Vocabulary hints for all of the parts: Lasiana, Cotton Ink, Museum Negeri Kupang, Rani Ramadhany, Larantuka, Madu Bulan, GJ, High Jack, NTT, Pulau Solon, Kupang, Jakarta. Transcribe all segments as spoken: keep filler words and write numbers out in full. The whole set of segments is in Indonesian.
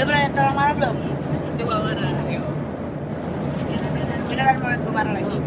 Udah pernah lihat telur mara belum? Coba marah, ayo. Beneran mau lihat gue marah lagi?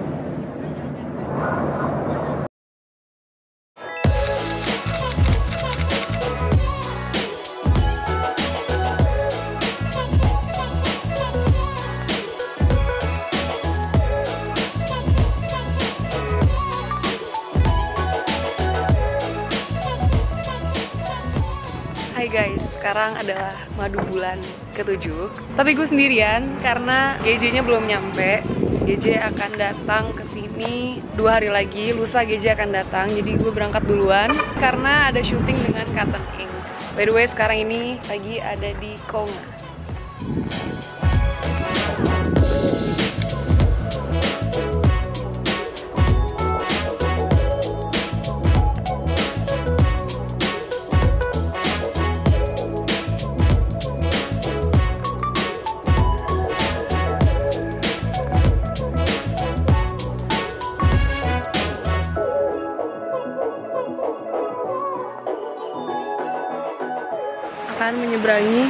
Guys, sekarang adalah madu bulan ketujuh. Tapi gue sendirian karena G J-nya belum nyampe. G J akan datang ke sini dua hari lagi. Lusa G J akan datang, jadi gue berangkat duluan karena ada syuting dengan Cotton Ink. By the way, sekarang ini lagi ada di Konga. Menyeberangi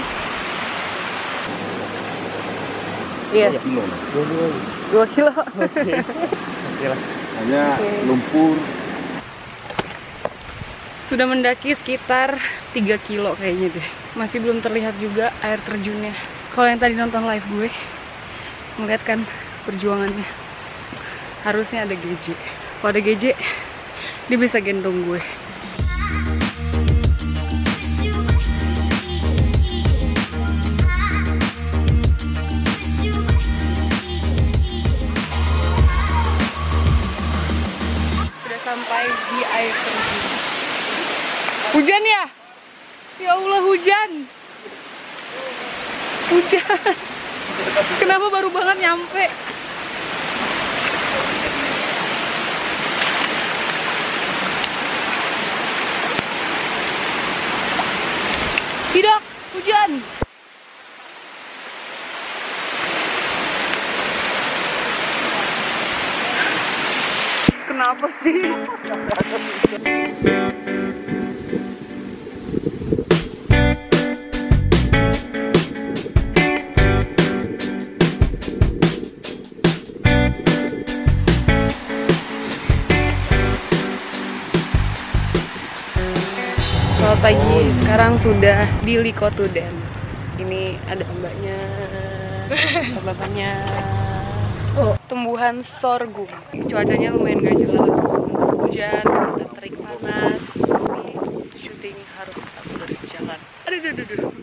iya yeah. dua kilo dua kilo okay. Okay lah. Hanya okay. Lumpur sudah mendaki sekitar tiga kilo kayaknya deh, masih belum terlihat juga air terjunnya. Kalau yang tadi nonton live gue ngeliat kan perjuangannya, harusnya ada G J. Kalau ada G J dia bisa gendong gue. Hujan ya? Ya Allah, hujan. Hujan. Kenapa baru banget nyampe? Tidak, hujan. Kenapa sih? Pagi, sekarang sudah di Likotuden. Ini ada mbaknya, bapaknya. Oh, tumbuhan sorghum. Cuacanya lumayan gak jelas, hujan, terik panas. Tapi syuting harus tetap berjalan. Aduh, aduh, aduh.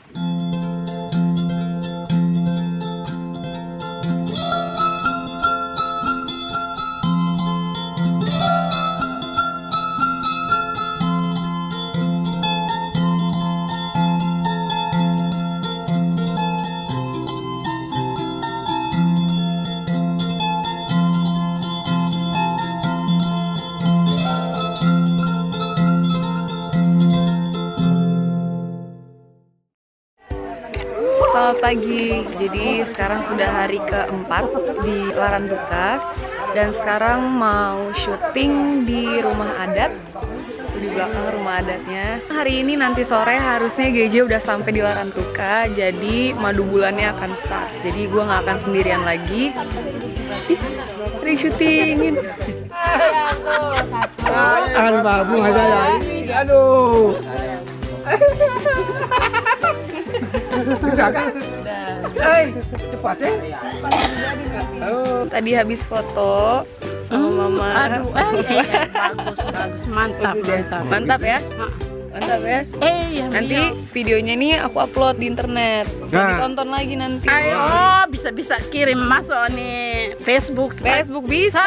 Pagi, jadi sekarang sudah hari keempat di Larantuka dan sekarang mau syuting di rumah adat, di belakang rumah adatnya. Hari ini nanti sore harusnya G J udah sampai di Larantuka, jadi madu bulannya akan start. Jadi gue nggak akan sendirian lagi. Ih, hari syutingin. Aduh. Tadi habis foto sama mama. Aduh, eh, bagus, bagus, mantap, mantap, mantap ya, mantap ya. Nanti videonya nih aku upload di internet, ditonton lagi nanti. Ayo, bisa-bisa kirim masuk nih Facebook, Facebook bisa.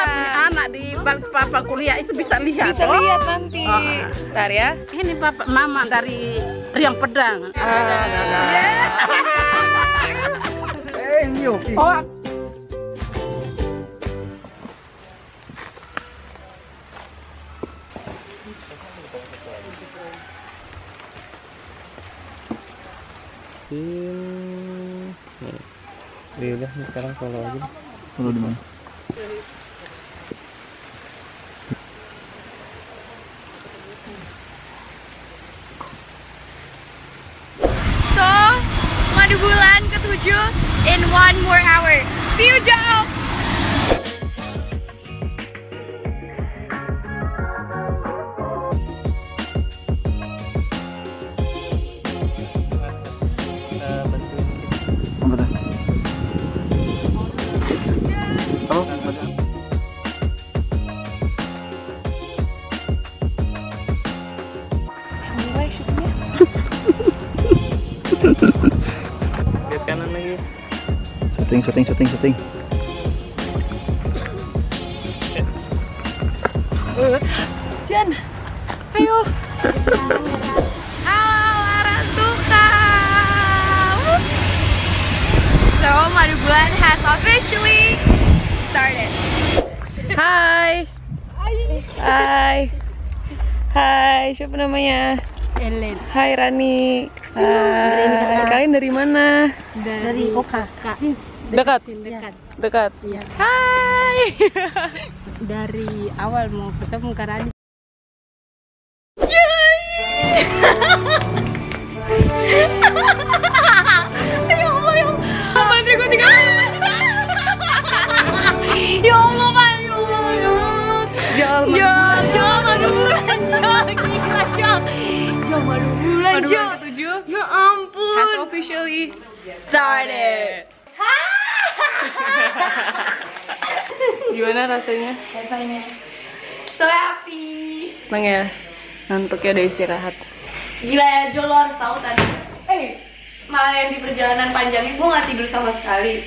Anak di papa kuliah itu bisa lihat, bisa lihat nanti. Ntar ya. Ini papa, mama dari Riang Pedang. Oh. Hmm. Ya udah sekarang kalau aja. Kalau di mana? So, madu bulan. menuju in one more hour. See you, Joe! Lihat kanan lagi. Syuting, syuting, syuting, syuting. Jan, ayo. Halo Larantuka. So Madu Bulan has officially started. Hai. Hai. Hai, siapa namanya? Ellen. Hai Rani. Hai. Kalian dari mana? Dari Oka. Dekat. Dekat. Dekat. Hai. Dari awal mau ketemu Kak Rani. Ya Allah, ya Allah. Mantri gue tiga. Ya Allah, Pak. Ya Allah. Ya Allah. Ya Allah. Madu Bulan ketujuh. Ya ampun. Has officially started. Gimana rasanya? Rasanya so happy. Seneng ya? Ngantuknya udah istirahat. Gila ya Jo, lo harus tahu tadi. Eh, malah yang di perjalanan panjangnya gue gak tidur sama sekali.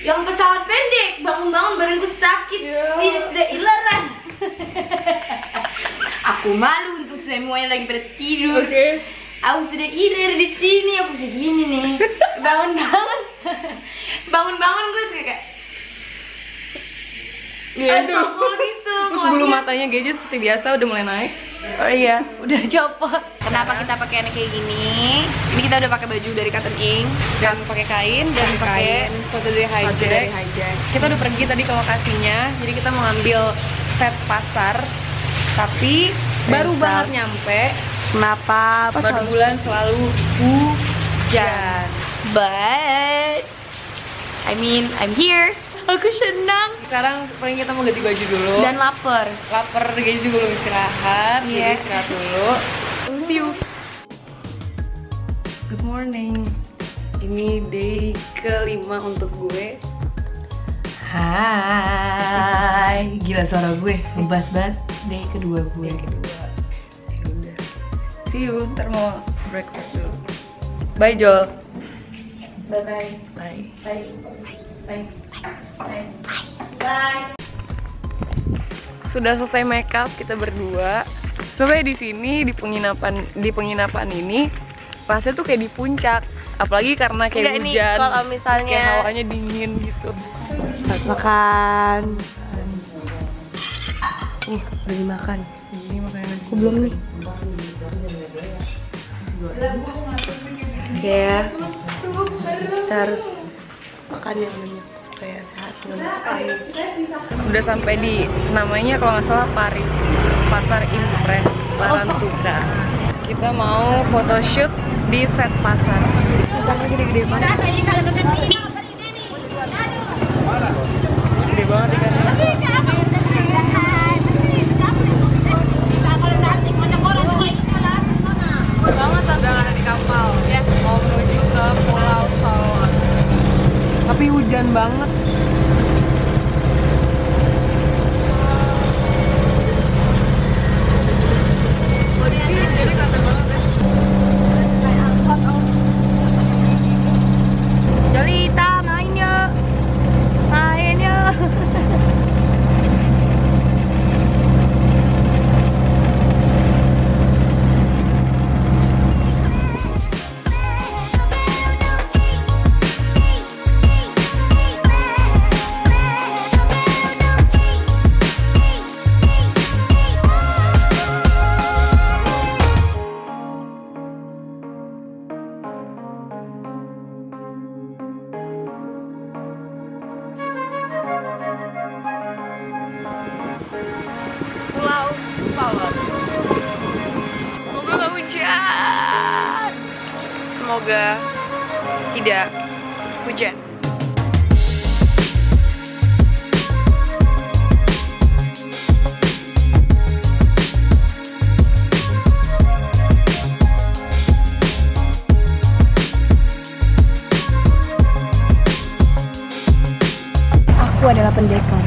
Yang pesawat pendek, bangun-bangun badan gue sakit. Tidak ileran. Aku malu. Semuanya lagi bertidur. Okay. Aku sudah ilir di sini, aku sudah gini nih. Bangun-bangun, bangun-bangun gue suka kayak. Iya tuh. Terus bulu matanya G J seperti biasa udah mulai naik. Oh iya, udah copot. Kenapa kita pakai yang kayak gini? Ini kita udah pakai baju dari Cotton Ink dan pakai kain dan pakai sepatu dari High Jack. Kita udah pergi tadi ke lokasinya, jadi kita mau ambil set pasar, tapi baru banget nyampe. Kenapa Madu Bulan selalu hujan? But I mean I'm here. Aku senang. Sekarang paling kita mau ganti baju dulu. Dan lapar. Lapar, ganti dulu istirahat. Iya, istirahat dulu. See you. Good morning. Ini day kelima untuk gue. Hai, gila suara gue ngebas banget. Day kedua gue. Day kedua. Yaudah. See you, ntar mau breakfast dulu. Bye Jol. Bye bye. Bye. Bye. Bye. Bye. Bye. Sudah selesai makeup kita berdua. Soalnya di sini di penginapan di penginapan ini rasanya tuh kayak di puncak. Apalagi karena kayak hujan. Enggak nih, kalau misalnya kayak hawanya dingin gitu. Makan. Nih, udah dimakan. Ini makanan. Aku belum nih. Oke ya. Kita harus makan yang banyak supaya sehat. Udah sampai di namanya kalau nggak salah Paris, Pasar Impres Larantuka. Kita mau photoshoot di set pasar. Kita lagi gede-gede banget. Gede banget ikannya. Udah ada di kapal ya, mau menuju ke Pulau Solon. Tapi hujan banget. Semoga tidak hujan. Aku adalah pendekar.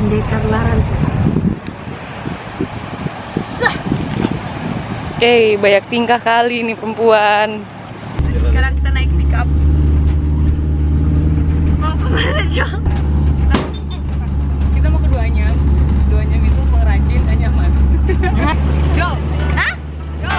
Pendekar Larantuka. Eh, hey, banyak tingkah kali nih perempuan. Sekarang kita naik pick up. Mau kemana, Jo? Kita, kita mau keduanya. Keduanya itu pengrajin dan nyaman. Go! Hah? Go!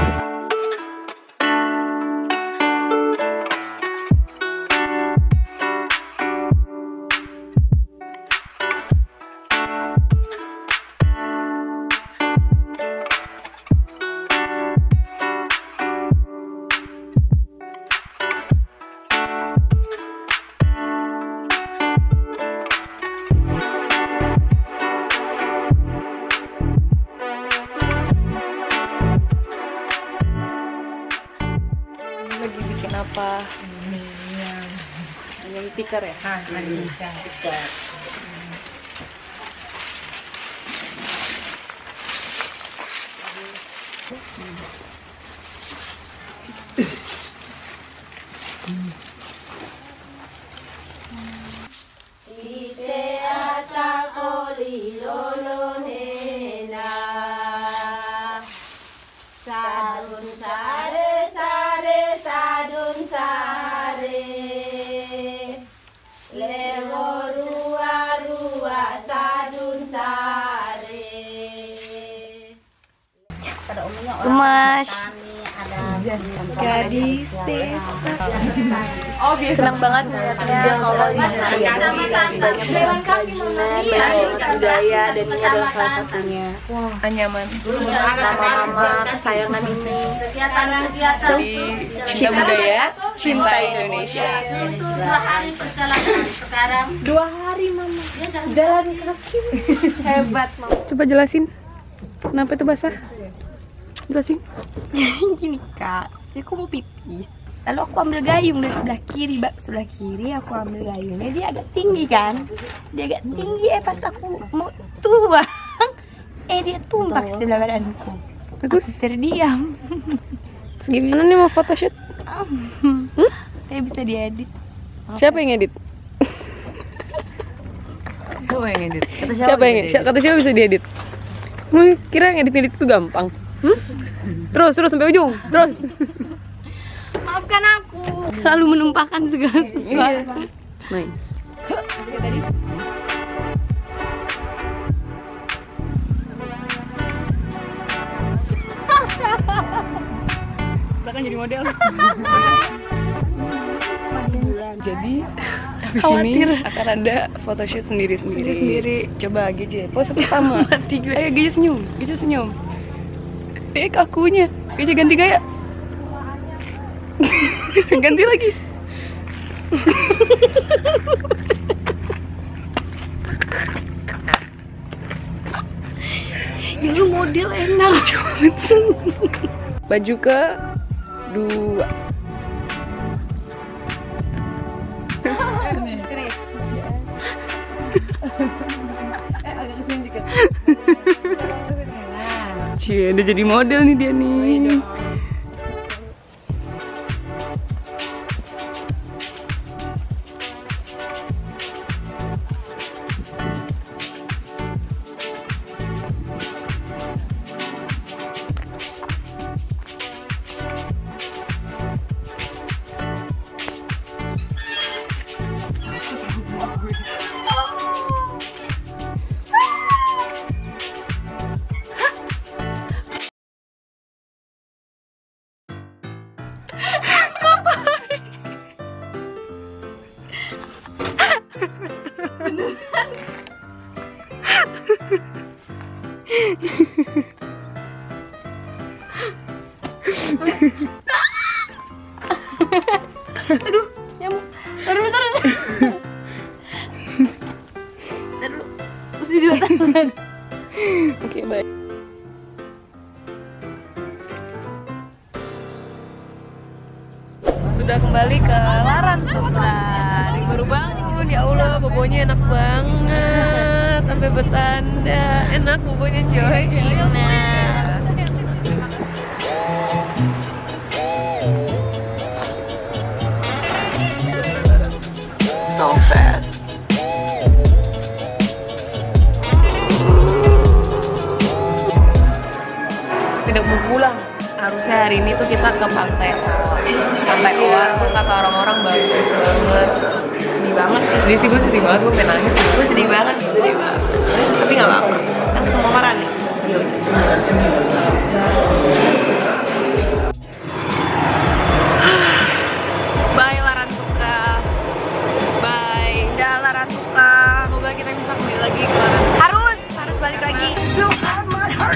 Apa? Ayam. Ayam tikar ya? Ah, ayam tikar. Mas, gadis tes. Oh, senang banget melihatnya kalau ini banyak banyak budaya dan ini adalah salah satunya. Wah, nyaman. Lama-lama kesayangan ini. Cinta budaya, cinta Indonesia. Dua hari perjalanan sekarang. Dua hari mama. Jalan kaki. Hebat mama. Coba jelasin, kenapa itu basah? Jadi gini kak, jadi aku mau pipis. Lalu aku ambil gayung dari sebelah kiri, bak sebelah kiri aku ambil gayungnya, dia agak tinggi kan? Dia agak tinggi, eh pas aku mau tuang, eh dia tumpah ke sebelah badanku. Bagus. Aku terdiam. Gimana nih mau photoshoot? Hmm? Tapi bisa diedit. Siapa yang edit? Siapa yang edit? Kata siapa, siapa yang edit? Kata siapa bisa diedit? Kira yang edit-edit itu gampang. Hmm? Terus, terus sampai ujung, terus. Maafkan aku. Selalu menumpahkan segala sesuatu. Nice. Saya kan jadi model. Jadi khawatir akan ada photoshoot sendiri-sendiri. Sendiri. Coba G J pose pertama. Ayo G J senyum, G J senyum. Eh kakunya, G J ganti gaya. Ganti lagi. Ini model enak. Baju ke dua. Eh agak kesini dikit. Cie, udah jadi model nih dia nih. Aduh, nyamuk. Taruh dulu, taruh dulu. Taruh dulu. Mesti dua tangan. Oke, baik. sudah kembali ke Larantuka. Ini baru bangun, ya Allah, bobonya enak banget. Sampai bertanda, enak bobonya coy. Nah. So fast. Tidak mau pulang. Harusnya hari ini tuh kita ke pantai pantai luar, kata orang-orang bagus banget, sedih banget sedih sih, gue sedih banget, gue pengen nangis, gue sedih banget, sedih banget tapi gak apa-apa, kan ketemu marah nih. Bye Larantuka, bye dah Larantuka, semoga kita bisa kembali lagi ke Larantuka. harus, harus balik lagi.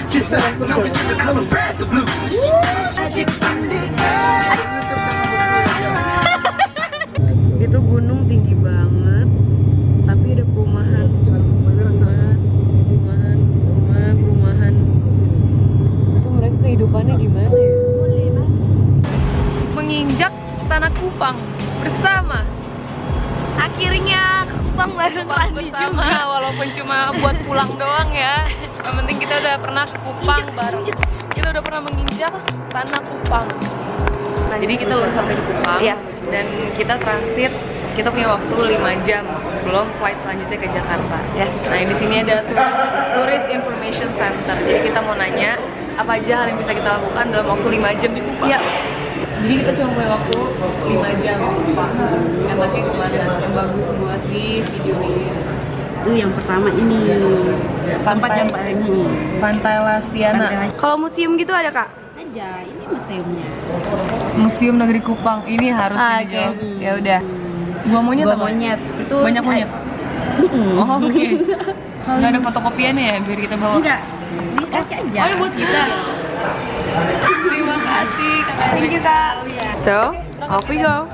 Just said I'm the one with the color red, the blue. Itu gunung tinggi banget, tapi ada perumahan, perumahan, perumahan, perumahan, perumahan. Itu mereka kehidupannya gimana ya? Boleh lah. Menginjak tanah Kupang bersama. Akhirnya ke Kupang bareng Landi juga, walaupun cuma buat pulang doang ya. Yang penting kita udah pernah ke Kupang bareng. Kita udah pernah menginjak tanah Kupang. Nah, jadi kita baru sampai di Kupang, iya. Dan kita transit. Kita punya waktu lima jam sebelum flight selanjutnya ke Jakarta. Yes. Nah, di sini ada Tourist Information Center. Jadi kita mau nanya apa aja hal yang bisa kita lakukan dalam waktu lima jam di Kupang. Iya. Jadi kita cuma punya waktu lima jam yang pakai kemana yang bagus buat di video ini. Itu yang pertama ini pantai, empat jam ini pantai Lasiana. Kalau museum gitu ada kak? Ada, ini museumnya, Museum Negeri Kupang. Ini harus ah, okay. hmm. Ya udah, gua monyet, gua monyet. Itu banyak monyet. Oh, oke, okay. Nggak ada fotokopiannya ya biar kita bawa? Enggak, dikasih aja. Oh, ini buat kita. Terima kasih, Kak Rika. So, off we go.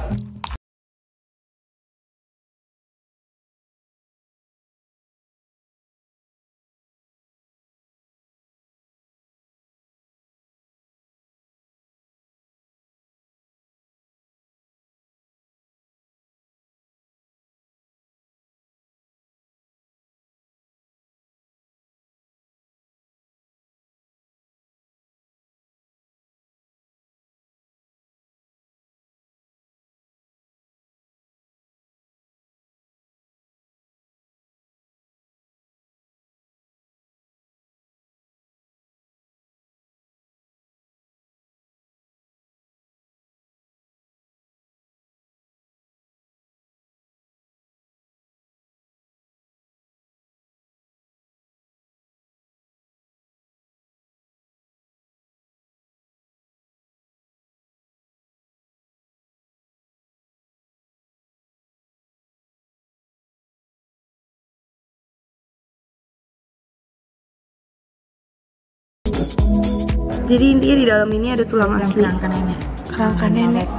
Jadi intinya di dalam ini ada tulang asli. Kerangka nenek. Kerangka nenek.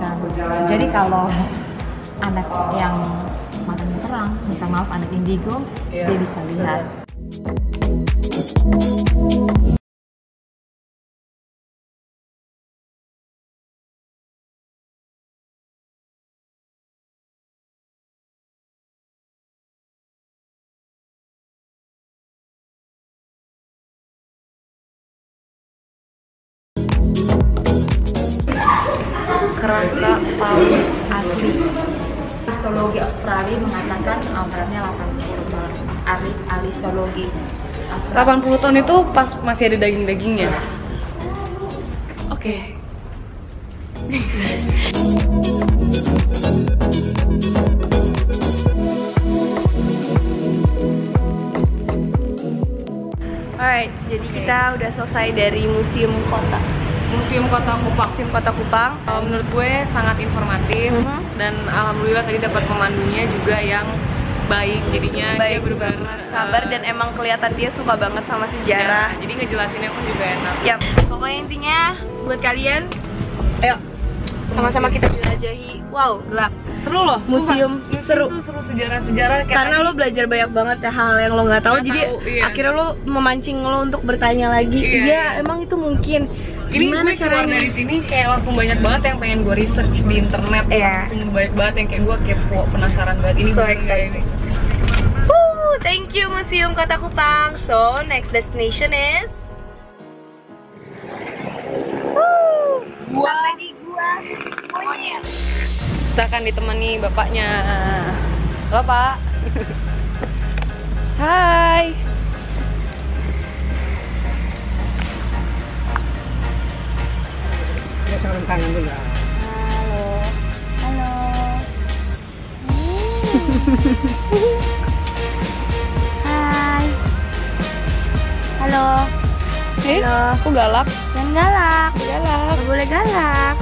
Jadi kalau anak yang matanya terang, minta maaf anak indigo, yeah, dia bisa lihat. Kerangka paus asli. Alisologi Australia mengatakan umurnya delapan puluh tahun. Alis alisologi. delapan puluh tahun itu pas masih ada daging-dagingnya. Oke. Okay. Alright, jadi okay, kita udah selesai dari museum kota, museum kota Kupang, museum kota Kupang. Menurut gue sangat informatif, mm-hmm, dan alhamdulillah tadi dapat pemandunya juga yang baik. Jadinya baik, dia berbakat, sabar, uh, dan emang kelihatan dia suka banget sama sejarah. Ya, jadi ngejelasinnya pun juga enak. Yap. Pokoknya intinya buat kalian, ayo sama-sama kita jelajahi. Wow, gelap. Seru loh. Museum, museum seru. Itu seru sejarah-sejarah. Karena lo belajar banyak banget ya hal yang lo nggak tahu. Jadi tahu, iya, akhirnya lo memancing lo untuk bertanya lagi. Iya, ya, emang itu mungkin. Ini gimana gue keluar caranya? Dari sini kayak langsung banyak banget yang pengen gue research di internet, yeah. Langsung banyak banget yang kayak gue kepo, penasaran banget. Ini so exciting. Woo, thank you Museum Kota Kupang. So next destination is Woo, gua lagi gua. Monyet. Kita akan ditemani bapaknya. Halo Pak. Hai. Salam tangan dulu. Halo. Halo. Hai. Halo. Eh, Halo. Aku galak. Jangan galak. Aku galak. Nggak boleh galak.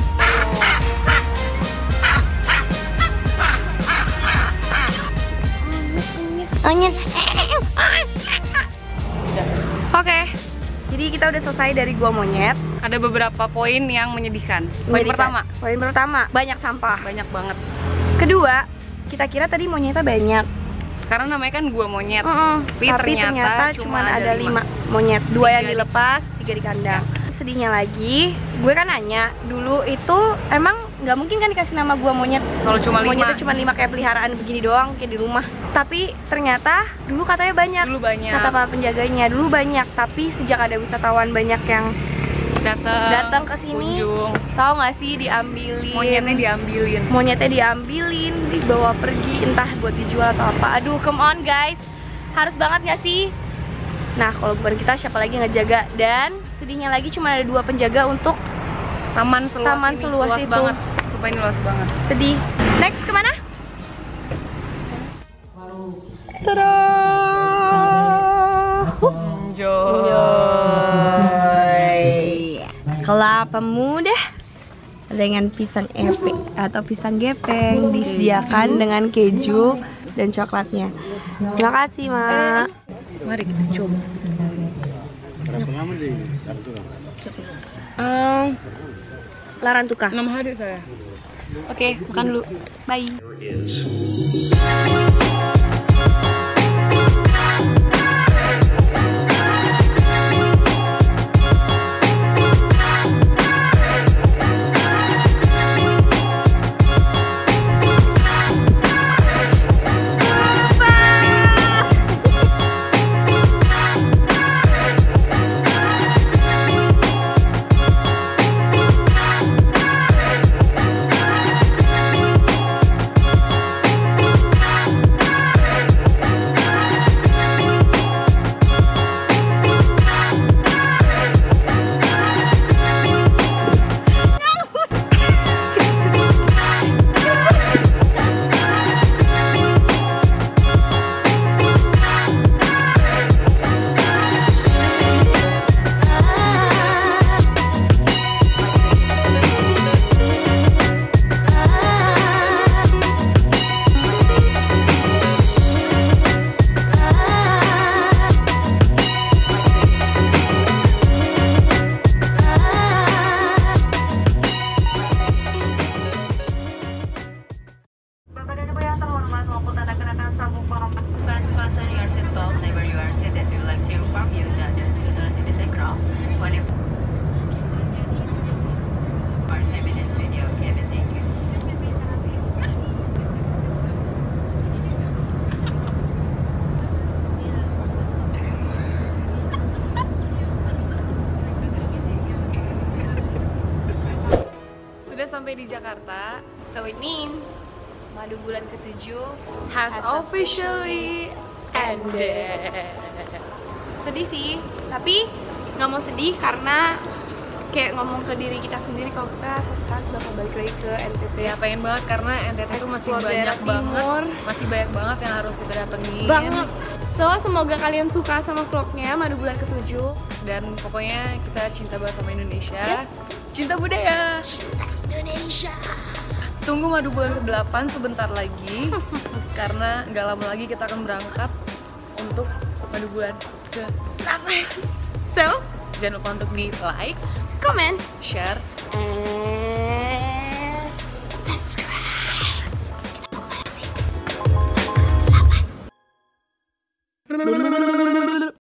Onyet. Oke. Jadi kita udah selesai dari Gua Monyet. Ada beberapa poin yang menyedihkan. Poin menyedihkan. pertama. Poin pertama, banyak sampah, banyak banget. Kedua, kita kira tadi monyetnya banyak. Karena namanya kan Gua Monyet. Mm-mm. Tapi, Tapi ternyata, ternyata cuma ada lima monyet. Dua tiga yang dilepas, tiga di kandang. Ya. Sedihnya lagi, gue kan nanya dulu itu emang nggak mungkin kan dikasih nama Gua Monyet. Kalau cuma lima. Monyetnya cuma lima kayak peliharaan begini doang kayak di rumah. Tapi ternyata dulu katanya banyak. Dulu banyak. Kata para penjaganya dulu banyak. Tapi sejak ada wisatawan banyak yang datang datang ke sini, tahu nggak sih diambilin monyetnya diambilin monyetnya diambilin dibawa pergi entah buat dijual atau apa. Aduh, come on guys, harus banget nggak sih? Nah, kalau bukan kita siapa lagi ngejaga? Dan sedihnya lagi cuma ada dua penjaga untuk taman seluas, taman ini. seluas, seluas itu banget. Supaya ini luas banget, sedih. Next kemana? Tada! Huh. Enjoy, enjoy. Kelapa muda dengan pisang epe atau pisang gepeng disediakan dengan keju dan coklatnya. Terima kasih, Mak. Mari kita coba. Um, Larantuka. Enam hari saya. Oke, okay, makan dulu. Bye. Sampai di Jakarta, so it means Madu Bulan ketujuh has, has officially ended. Sedih sih, tapi nggak mau sedih karena kayak ngomong ke diri kita sendiri kalau kita suatu saat bakal balik lagi ke N T T. Ya pengen banget karena N T T itu masih banyak banget, masih banyak banget yang harus kita datengin. Banget. So, semoga kalian suka sama vlognya Madu Bulan ketujuh. Dan pokoknya kita cinta banget sama Indonesia, yes. Cinta budaya, cinta Indonesia. Tunggu Madu Bulan ke-delapan sebentar lagi. Karena nggak lama lagi kita akan berangkat untuk Madu Bulan ke-delapan. So, jangan lupa untuk di like, comment, share, and